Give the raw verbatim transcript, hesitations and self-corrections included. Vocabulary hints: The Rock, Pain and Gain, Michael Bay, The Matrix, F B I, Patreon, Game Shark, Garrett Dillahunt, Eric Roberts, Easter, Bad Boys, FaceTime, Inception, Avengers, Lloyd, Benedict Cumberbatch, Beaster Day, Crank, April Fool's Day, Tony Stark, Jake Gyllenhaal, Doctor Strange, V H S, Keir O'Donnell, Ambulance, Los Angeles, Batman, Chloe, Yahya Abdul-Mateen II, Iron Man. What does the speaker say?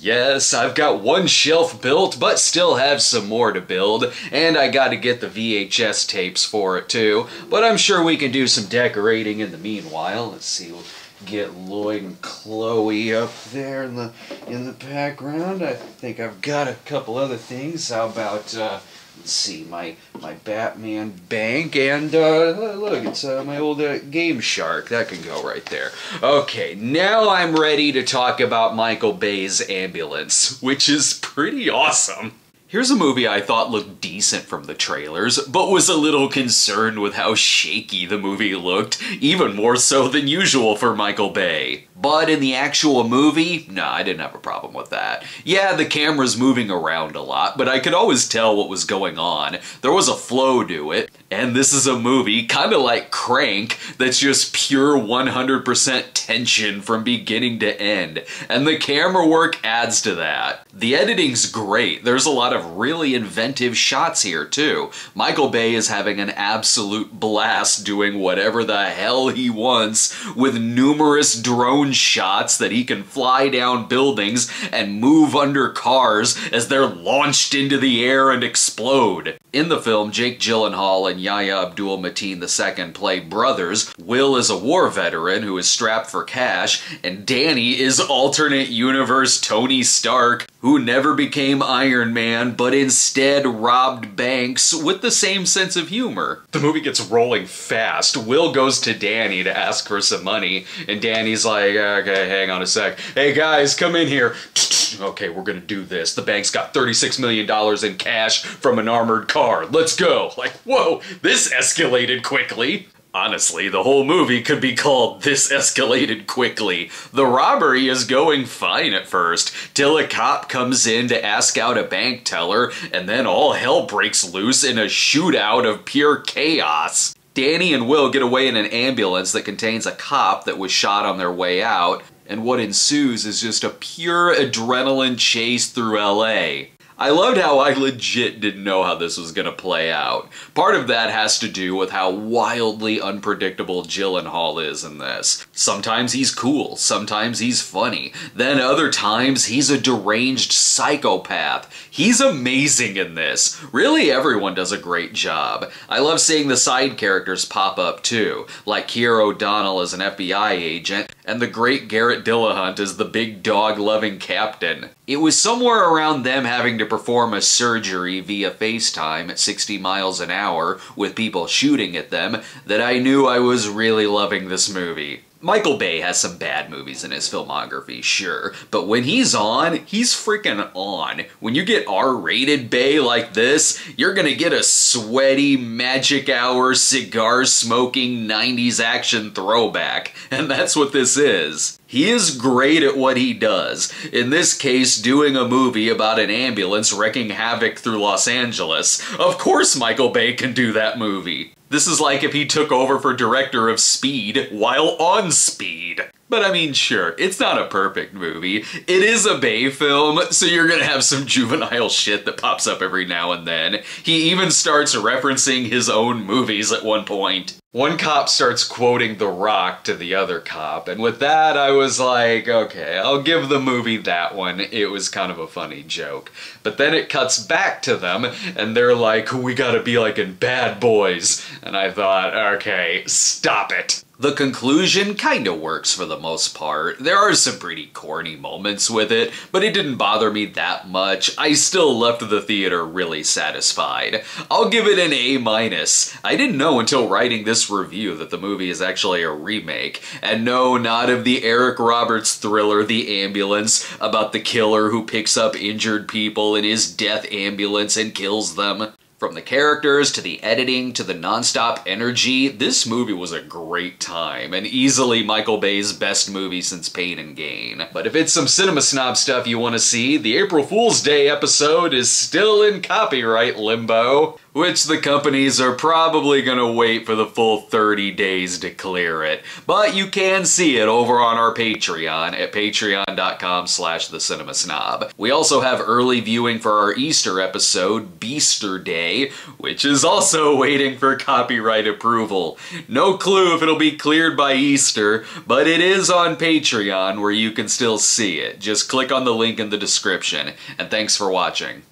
Yes, I've got one shelf built, but still have some more to build, and I gotta get the V H S tapes for it too, but I'm sure we can do some decorating in the meanwhile. Let's see, we'll get Lloyd and Chloe up there in the, in the background. I think I've got a couple other things. How about, uh, let's see, my, my Batman bank, and uh, look, it's uh, my old uh, Game Shark. That can go right there. Okay, now I'm ready to talk about Michael Bay's Ambulance, which is pretty awesome. Here's a movie I thought looked decent from the trailers, but was a little concerned with how shaky the movie looked, even more so than usual for Michael Bay. But in the actual movie, no, nah, I didn't have a problem with that. Yeah, the camera's moving around a lot, but I could always tell what was going on. There was a flow to it, and this is a movie, kind of like Crank, that's just pure one hundred percent tension from beginning to end, and the camera work adds to that. The editing's great. There's a lot of of really inventive shots here too. Michael Bay is having an absolute blast doing whatever the hell he wants with numerous drone shots that he can fly down buildings and move under cars as they're launched into the air and explode. In the film, Jake Gyllenhaal and Yahya Abdul-Mateen the Second play brothers. Will is a war veteran who is strapped for cash, and Danny is alternate universe Tony Stark, who never became Iron Man, but instead robbed banks with the same sense of humor. The movie gets rolling fast. Will goes to Danny to ask for some money, and Danny's like, okay, hang on a sec. Hey guys, come in here. Okay, we're gonna do this. The bank's got thirty-six million dollars in cash from an armored car. Let's go. Like, whoa, this escalated quickly. Honestly, the whole movie could be called This Escalated Quickly. The robbery is going fine at first, till a cop comes in to ask out a bank teller, and then all hell breaks loose in a shootout of pure chaos. Danny and Will get away in an ambulance that contains a cop that was shot on their way out, and what ensues is just a pure adrenaline chase through L A. I loved how I legit didn't know how this was gonna play out. Part of that has to do with how wildly unpredictable Gyllenhaal is in this. Sometimes he's cool, sometimes he's funny, then other times he's a deranged psychopath. He's amazing in this. Really, everyone does a great job. I love seeing the side characters pop up too, like Keir O'Donnell as an F B I agent, and the great Garrett Dillahunt as the big dog-loving captain. It was somewhere around them having to perform a surgery via FaceTime at sixty miles an hour with people shooting at them that I knew I was really loving this movie. Michael Bay has some bad movies in his filmography, sure, but when he's on, he's freaking on. When you get R rated Bay like this, you're gonna get a sweaty, magic hour, cigar-smoking nineties action throwback, and that's what this is. He is great at what he does, in this case doing a movie about an ambulance wrecking havoc through Los Angeles. Of course Michael Bay can do that movie. This is like if he took over for director of Speed while on Speed. But I mean, sure, it's not a perfect movie. It is a Bay film, so you're gonna have some juvenile shit that pops up every now and then. He even starts referencing his own movies at one point. One cop starts quoting The Rock to the other cop, and with that I was like, okay, I'll give the movie that one. It was kind of a funny joke. But then it cuts back to them, and they're like, we gotta be like in Bad Boys. And I thought, okay, stop it. The conclusion kinda works for the most part. There are some pretty corny moments with it, but it didn't bother me that much. I still left the theater really satisfied. I'll give it an A minus. I didn't know until writing this review that the movie is actually a remake, and no, not of the Eric Roberts thriller The Ambulance, about the killer who picks up injured people in his death ambulance and kills them. From the characters, to the editing, to the nonstop energy, this movie was a great time, and easily Michael Bay's best movie since Pain and Gain. But if it's some cinema snob stuff you want to see, the April Fool's Day episode is still in copyright limbo. which the companies are probably going to wait for the full thirty days to clear it. But you can see it over on our Patreon at patreon dot com slash the cinema snob. We also have early viewing for our Easter episode, Beaster Day, which is also waiting for copyright approval. No clue if it'll be cleared by Easter, but it is on Patreon where you can still see it. Just click on the link in the description. And thanks for watching.